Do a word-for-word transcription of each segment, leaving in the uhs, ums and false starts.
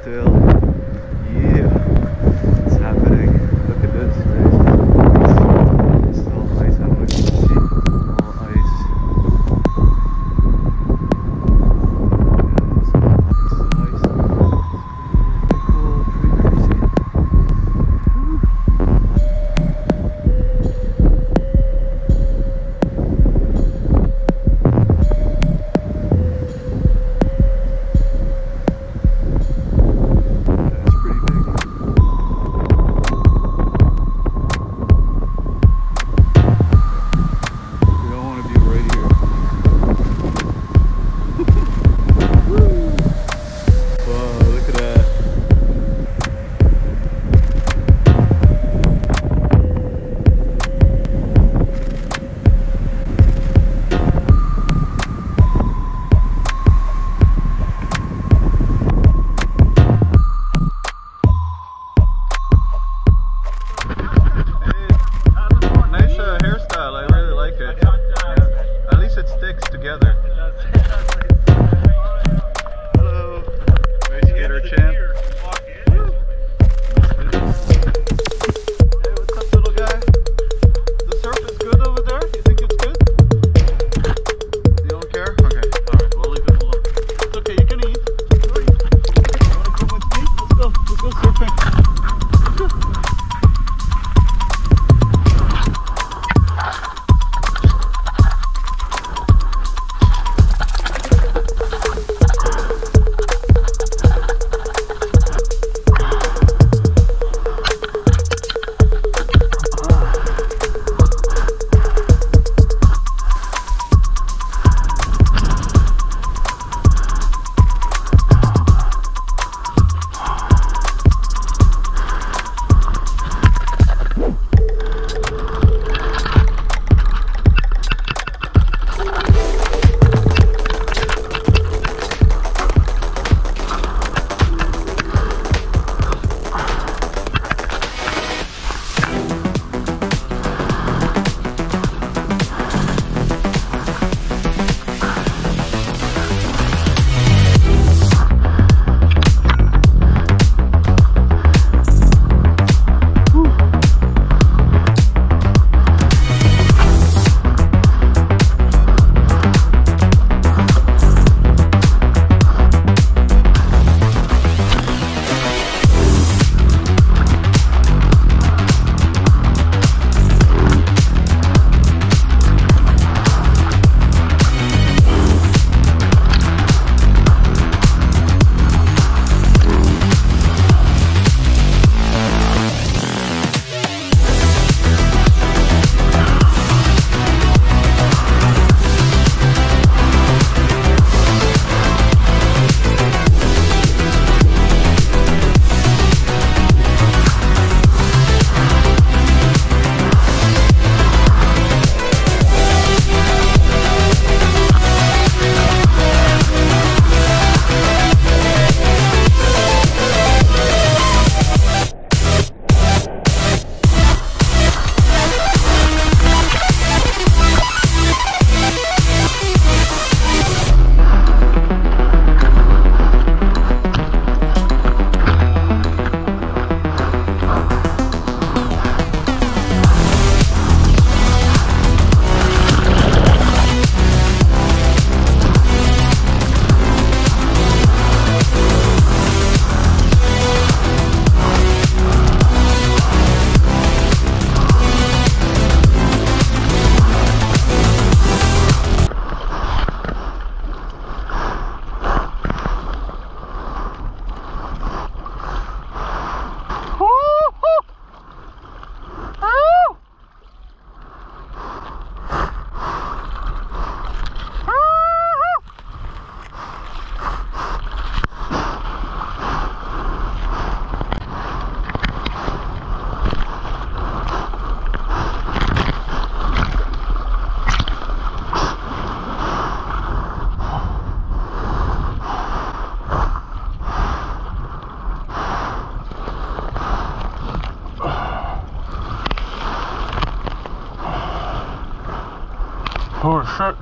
cocktail. Yeah, it's happening. Look at this, guys. It's still ice. I don't know if you can see. All ice. Yeah, it's together. Hello. Way to get our champ. Hey, what's up, little guy? The surf is good over there? You think it's good? You don't care? Okay. Alright, we'll leave it alone. It's okay, you can eat. You wanna come with me? Let's go. Let's go surfing. Let's go. Holy shit.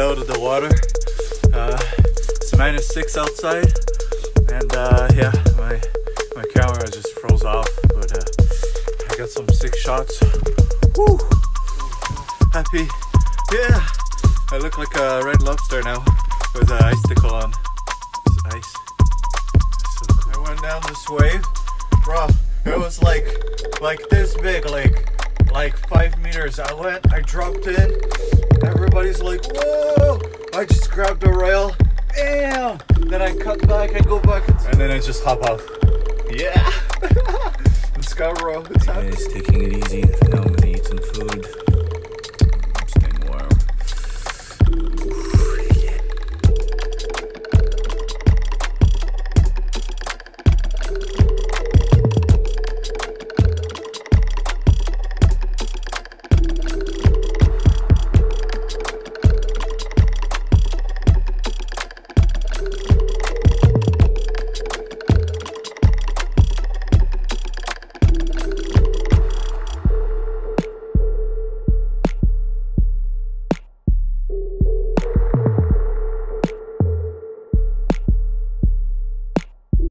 out of the water. Uh, it's minus six outside, and uh, yeah, my my camera just froze off. But uh, I got some sick shots. Woo! Happy, yeah. I look like a Red Lobster now with an icicle on. It's ice. It's so cool. I went down this wave, bro. It was like like this big, like like five meters. I went, I dropped in. Everybody's like, whoa! I just grabbed a rail, bam! Then I cut back, I go back, and then I just hop off. Yeah! Let's go, bro. It's happening. Hey guys, taking it easy. Now I'm gonna eat some food.